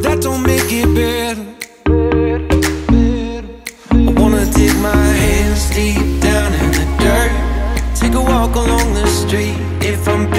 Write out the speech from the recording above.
but that don't make it better. I wanna dig my hands deep down in the dirt, take a walk along the street if I'm